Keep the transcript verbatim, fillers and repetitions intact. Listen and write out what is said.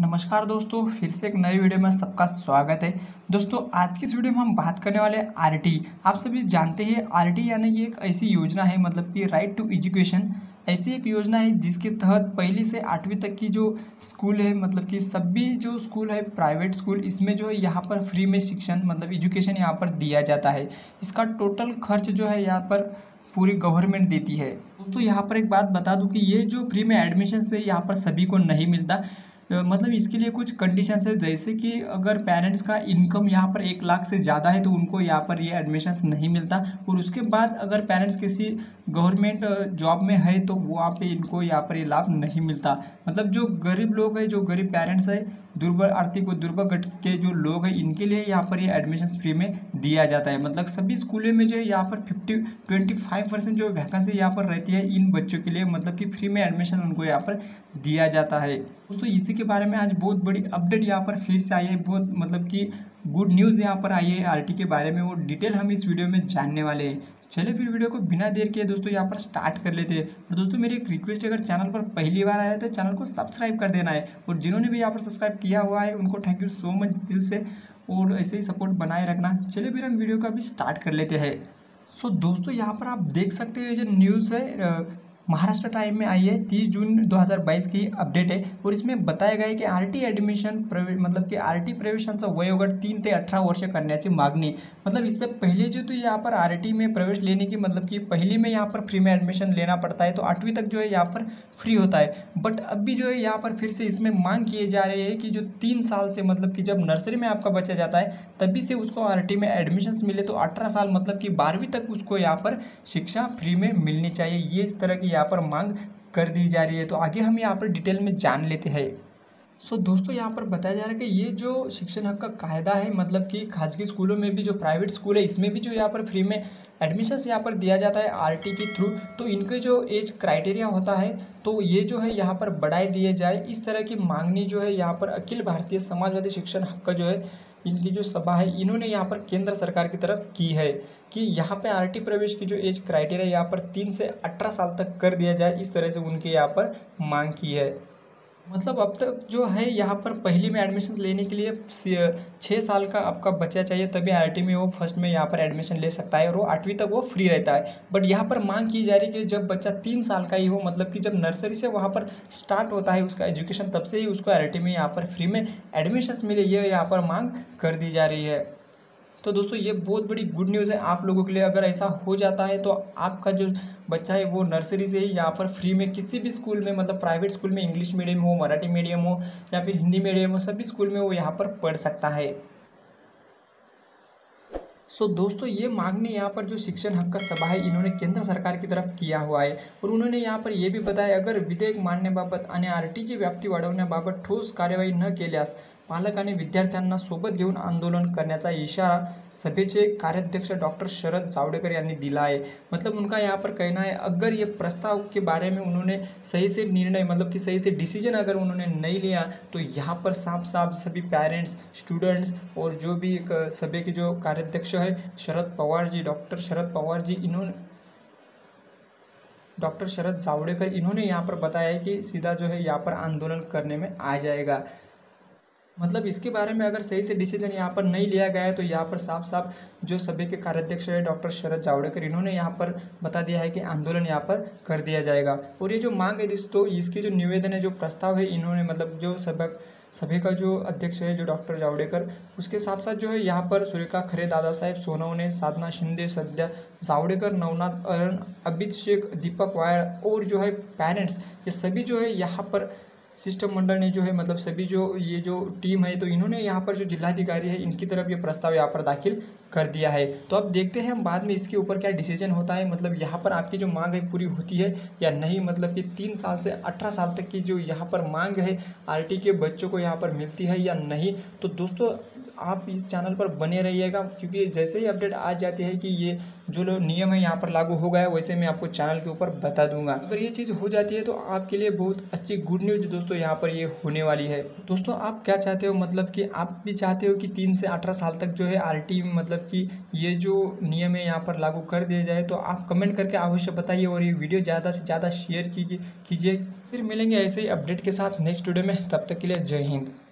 नमस्कार दोस्तों, फिर से एक नए वीडियो में सबका स्वागत है। दोस्तों आज की इस वीडियो में हम बात करने वाले हैं आरटी। आप सभी जानते हैं आरटी यानी कि एक ऐसी योजना है, मतलब कि राइट टू एजुकेशन ऐसी एक योजना है जिसके तहत पहली से आठवीं तक की जो स्कूल है, मतलब कि सभी जो स्कूल है प्राइवेट स्कूल, इसमें जो है यहाँ पर फ्री में शिक्षण मतलब एजुकेशन यहाँ पर दिया जाता है। इसका टोटल खर्च जो है यहाँ पर पूरी गवर्नमेंट देती है। दोस्तों यहाँ पर एक बात बता दूँ कि ये जो फ्री में एडमिशन है यहाँ पर सभी को नहीं मिलता, मतलब इसके लिए कुछ कंडीशंस है, जैसे कि अगर पेरेंट्स का इनकम यहाँ पर एक लाख से ज़्यादा है तो उनको यहाँ पर ये एडमिशन्स नहीं मिलता, और उसके बाद अगर पेरेंट्स किसी गवर्नमेंट जॉब में है तो वहाँ पे इनको यहाँ पर ये लाभ नहीं मिलता। मतलब जो गरीब लोग हैं, जो गरीब पेरेंट्स है, दुर्बल आर्थिक और दुर्बल गट के जो लोग हैं, इनके लिए यहाँ पर ये एडमिशन्स फ्री में दिया जाता है। मतलब सभी स्कूलों में जो है यहाँ पर फिफ्टी ट्वेंटी फाइव परसेंट जो वैकेंसी यहाँ पर रहती है इन बच्चों के लिए, मतलब कि फ्री में एडमिशन उनको यहाँ पर दिया जाता है। दोस्तों इसी के बारे में आज बहुत बड़ी अपडेट यहाँ पर फिर से आई है, बहुत मतलब कि गुड न्यूज़ यहाँ पर आई है आरटी के बारे में, वो डिटेल हम इस वीडियो में जानने वाले हैं। चलिए फिर वीडियो को बिना देर के दोस्तों यहाँ पर स्टार्ट कर लेते हैं। और दोस्तों मेरी एक रिक्वेस्ट है, अगर चैनल पर पहली बार आया है तो चैनल को सब्सक्राइब कर देना है, और जिन्होंने भी यहाँ पर सब्सक्राइब किया हुआ है उनको थैंक यू सो मच दिल से, और ऐसे ही सपोर्ट बनाए रखना। चलिए फिर हम वीडियो को अभी स्टार्ट कर लेते हैं। सो दोस्तों यहाँ पर आप देख सकते हैं जो न्यूज़ है महाराष्ट्र टाइम में आई है, तीस जून दो हज़ार बाईस की अपडेट है, और इसमें बताया गया है कि आरटी एडमिशन प्रवेश मतलब कि आरटी प्रवेशांचा वयोगट तीन ते अठरा वर्ष करण्याची मागणी। मतलब इससे पहले जो तो यहाँ पर आरटी में प्रवेश लेने की, मतलब कि पहली में यहाँ पर फ्री में एडमिशन लेना पड़ता है, तो आठवीं तक जो है यहाँ पर फ्री होता है। बट अभी जो है यहाँ पर फिर से इसमें मांग किए जा रही है कि जो तीन साल से, मतलब कि जब नर्सरी में आपका बच्चा जाता है तभी से उसको आरटी में एडमिशन्स मिले, तो अठारह साल मतलब कि बारहवीं तक उसको यहाँ पर शिक्षा फ्री में मिलनी चाहिए। ये इस तरह की यहाँ पर मांग कर दी जा रही है, तो आगे हम यहाँ पर डिटेल में जान लेते हैं। सो so, दोस्तों यहाँ पर बताया जा रहा है कि ये जो शिक्षण हक का कायदा है, मतलब कि खाजगी स्कूलों में भी जो प्राइवेट स्कूल है इसमें भी जो यहाँ पर फ्री में एडमिशन्स यहाँ पर दिया जाता है आरटी के थ्रू, तो इनके जो एज क्राइटेरिया होता है तो ये जो है यहाँ पर बढ़ाए दिए जाए। इस तरह की मांगनी जो है यहाँ पर अखिल भारतीय समाजवादी शिक्षण हक का जो है इनकी जो सभा है, इन्होंने यहाँ पर केंद्र सरकार की तरफ की है कि यहाँ पर आरटी प्रवेश की जो एज क्राइटेरिया यहाँ पर तीन से अठारह साल तक कर दिया जाए। इस तरह से उनके यहाँ पर मांग की है। मतलब अब तक जो है यहाँ पर पहली में एडमिशन लेने के लिए छः साल का आपका बच्चा चाहिए, तभी आरटी में वो फर्स्ट में यहाँ पर एडमिशन ले सकता है, और वो आठवीं तक वो फ्री रहता है। बट यहाँ पर मांग की जा रही है कि जब बच्चा तीन साल का ही हो, मतलब कि जब नर्सरी से वहाँ पर स्टार्ट होता है उसका एजुकेशन, तब से ही उसको आरटी में यहाँ पर फ्री में एडमिशन मिले, ये यहाँ पर मांग कर दी जा रही है। तो दोस्तों ये बहुत बड़ी गुड न्यूज़ है आप लोगों के लिए। अगर ऐसा हो जाता है तो आपका जो बच्चा है वो नर्सरी से ही यहाँ पर फ्री में किसी भी स्कूल में, मतलब प्राइवेट स्कूल में, इंग्लिश मीडियम हो, मराठी मीडियम हो, या फिर हिंदी मीडियम हो, सभी स्कूल में वो यहाँ पर पढ़ सकता है। सो so, दोस्तों ये मांगने यहाँ पर जो शिक्षण हक का सभा है इन्होंने केंद्र सरकार की तरफ किया हुआ है, और उन्होंने यहाँ पर यह भी बताया अगर विधेयक मांडण्याबाबत आणि आरटीची व्याप्ती वाढवण्याबाबत ठोस कार्यवाही न केल्यास पालक आणि विद्यार्थ्यांना सोबत घेऊन आंदोलन करण्याचा इशारा सभेचे कार्याध्यक्ष डॉक्टर शरद जावड़ेकर यांनी दिला है। मतलब उनका यहाँ पर कहना है अगर ये प्रस्ताव के बारे में उन्होंने सही से निर्णय, मतलब कि सही से डिसीजन अगर उन्होंने नहीं लिया तो यहाँ पर साफ साफ सभी पेरेंट्स, स्टूडेंट्स और जो भी सभे के जो कार्याध्यक्ष है शरद पवार जी, डॉक्टर शरद पवार जी, इन्होंने डॉक्टर शरद जावड़ेकर इन्होंने यहाँ पर बताया है कि सीधा जो है यहाँ पर आंदोलन करने में आ जाएगा। मतलब इसके बारे में अगर सही से डिसीजन यहाँ पर नहीं लिया गया है तो यहाँ पर साफ साफ जो सभी के कार्याध्यक्ष है डॉक्टर शरद जावड़ेकर इन्होंने यहाँ पर बता दिया है कि आंदोलन यहाँ पर कर दिया जाएगा। और ये जो मांग है दोस्तों, इसकी जो निवेदन है, जो प्रस्ताव है, इन्होंने मतलब जो सबक सभी का जो अध्यक्ष है जो डॉक्टर जावड़ेकर, उसके साथ साथ जो है यहाँ पर सुरेखा खरे, दादा साहेब सोनवणे, साधना शिंदे, सद्या जावड़ेकर, नवनाथ अरुण, अभिषेक दीपक वायर और जो है पेरेंट्स, ये सभी जो है यहाँ पर शिष्टमंडल ने जो है, मतलब सभी जो ये जो टीम है, तो इन्होंने यहाँ पर जो जिलाधिकारी है इनकी तरफ ये प्रस्ताव यहाँ पर दाखिल कर दिया है। तो अब देखते हैं हम बाद में इसके ऊपर क्या डिसीजन होता है, मतलब यहाँ पर आपकी जो मांग है पूरी होती है या नहीं। मतलब कि तीन साल से अठारह साल तक की जो यहाँ पर मांग है आरटी के बच्चों को यहाँ पर मिलती है या नहीं। तो दोस्तों आप इस चैनल पर बने रहिएगा, क्योंकि जैसे ही अपडेट आ जाती है कि ये जो लोग नियम है यहाँ पर लागू हो गया है, वैसे मैं आपको चैनल के ऊपर बता दूंगा। अगर ये चीज़ हो जाती है तो आपके लिए बहुत अच्छी गुड न्यूज़ दोस्तों यहाँ पर ये होने वाली है। दोस्तों आप क्या चाहते हो, मतलब कि आप भी चाहते हो कि तीन से अठारह साल तक जो है आरटी मतलब कि ये जो नियम है यहाँ पर लागू कर दिया जाए, तो आप कमेंट करके अवश्य बताइए और ये वीडियो ज़्यादा से ज़्यादा शेयर कीजिए। फिर मिलेंगे ऐसे ही अपडेट के साथ नेक्स्ट वीडियो में, तब तक के लिए जय हिंद।